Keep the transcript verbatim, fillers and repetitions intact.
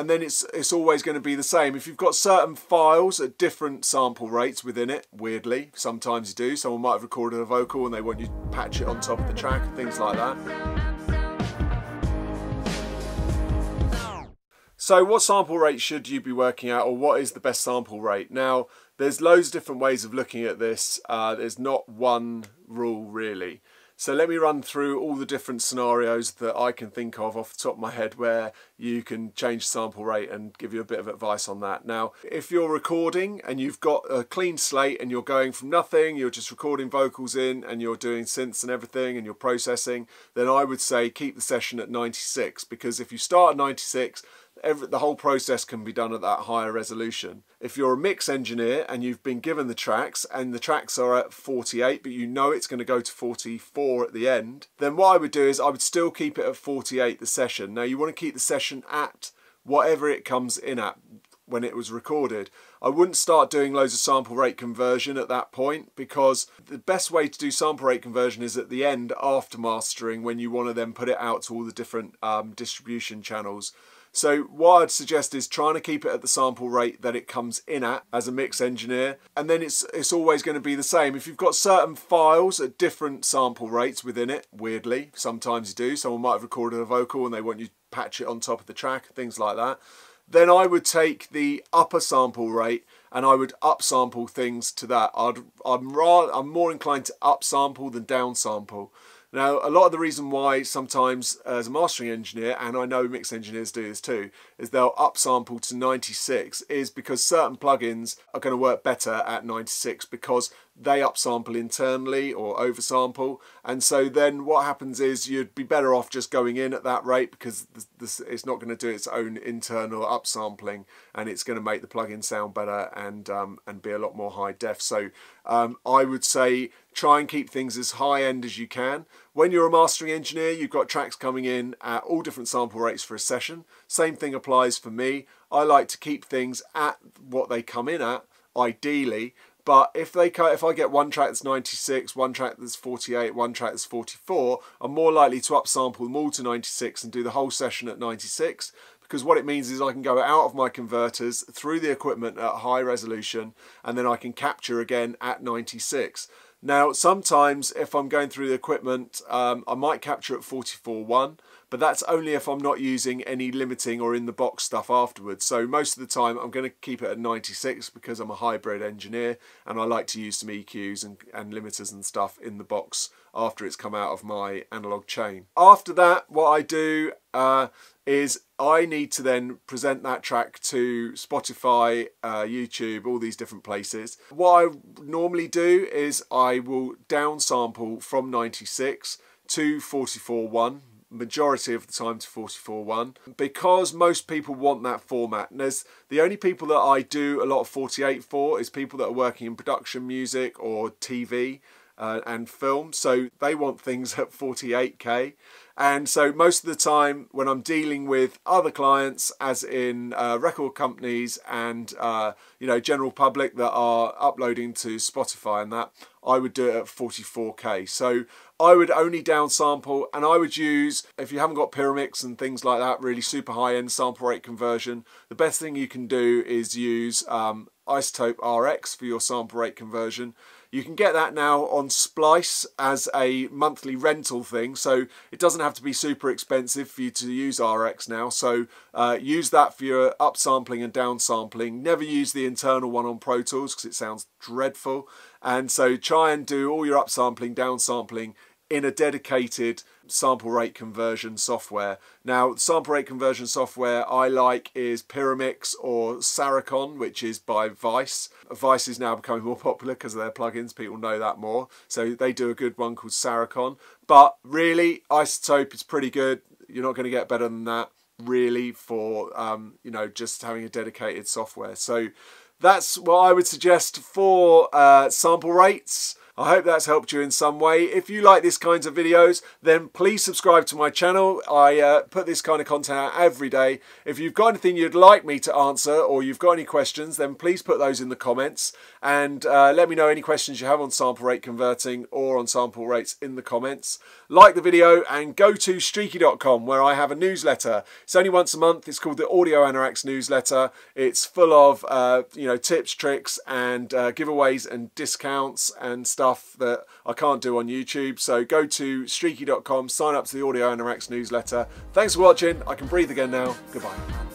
and then it's it's always going to be the same. If you've got certain files at different sample rates within it, weirdly, sometimes you do. Someone might have recorded a vocal and they want you to patch it on top of the track, things like that. So what sample rate should you be working at, or what is the best sample rate? Now, there's loads of different ways of looking at this. Uh, there's not one rule really. So let me run through all the different scenarios that I can think of off the top of my head where you can change sample rate and give you a bit of advice on that. Now, if you're recording and you've got a clean slate and you're going from nothing, you're just recording vocals in and you're doing synths and everything and you're processing, then I would say keep the session at ninety-six, because if you start at ninety-six, Every, the whole process can be done at that higher resolution. If you're a mix engineer and you've been given the tracks and the tracks are at forty-eight, but you know it's going to go to forty-four at the end, then what I would do is I would still keep it at forty-eight the session. Now, you want to keep the session at whatever it comes in at when it was recorded. I wouldn't start doing loads of sample rate conversion at that point, because the best way to do sample rate conversion is at the end after mastering, when you want to then put it out to all the different um, distribution channels. So what I'd suggest is trying to keep it at the sample rate that it comes in at as a mix engineer, and then it's it's always going to be the same. If you've got certain files at different sample rates within it, weirdly, sometimes you do. Someone might have recorded a vocal and they want you to patch it on top of the track, things like that. Then I would take the upper sample rate and I would upsample things to that. I'd, I'm, rather, I'm more inclined to upsample than downsample. Now, a lot of the reason why sometimes as a mastering engineer, and I know mix engineers do this too, is they'll upsample to ninety-six, is because certain plugins are going to work better at ninety-six because they upsample internally or oversample. And so then what happens is you'd be better off just going in at that rate, because this, it's not going to do its own internal upsampling and it's going to make the plugin sound better and, um, and be a lot more high def. So um, I would say try and keep things as high end as you can. When you're a mastering engineer, you've got tracks coming in at all different sample rates for a session. Same thing applies for me. I like to keep things at what they come in at, ideally. But if they if I get one track that's ninety-six, one track that's forty-eight, one track that's forty-four, I'm more likely to upsample them all to ninety-six and do the whole session at ninety-six. Because what it means is I can go out of my converters through the equipment at high resolution, and then I can capture again at ninety-six. Now, sometimes if I'm going through the equipment, um, I might capture at forty-four point one, but that's only if I'm not using any limiting or in the box stuff afterwards. So most of the time I'm going to keep it at ninety-six, because I'm a hybrid engineer and I like to use some E Qs and, and limiters and stuff in the box after it's come out of my analog chain. After that, what I do uh, is I need to then present that track to Spotify, uh, YouTube, all these different places. What I normally do is I will downsample from ninety-six to forty-four point one, majority of the time to forty-four point one, because most people want that format. And there's the only people that I do a lot of forty-eight for is people that are working in production music or T V. Uh, and film, so they want things at forty-eight K. And so most of the time when I'm dealing with other clients, as in uh, record companies and uh, you know, general public that are uploading to Spotify and that, I would do it at forty-four K. So I would only downsample, and I would use, if you haven't got Pyramix and things like that, really super high-end sample rate conversion, the best thing you can do is use um, iZotope R X for your sample rate conversion. You can get that now on Splice as a monthly rental thing, so it doesn't have to be super expensive for you to use R X now. So uh, use that for your upsampling and downsampling. Never use the internal one on Pro Tools because it sounds dreadful. And so try and do all your upsampling, downsampling in a dedicated sample rate conversion software. Now, sample rate conversion software I like is Pyramix or Saracon, which is by Vice. Vice is now becoming more popular because of their plugins, people know that more. So they do a good one called Saracon. But really, iZotope is pretty good. You're not going to get better than that, really, for um, you know, just having a dedicated software. So that's what I would suggest for uh, sample rates. I hope that's helped you in some way. If you like these kinds of videos, then please subscribe to my channel. I uh, put this kind of content out every day. If you've got anything you'd like me to answer or you've got any questions, then please put those in the comments, and uh, let me know any questions you have on sample rate converting or on sample rates in the comments. Like the video and go to streaky dot com, where I have a newsletter. It's only once a month. It's called the Audio Anorak newsletter. It's full of uh, you know, tips, tricks and uh, giveaways and discounts and stuff that I can't do on YouTube. So go to streaky dot com, sign up to the Audio Anorak newsletter. Thanks for watching. I can breathe again now. Goodbye.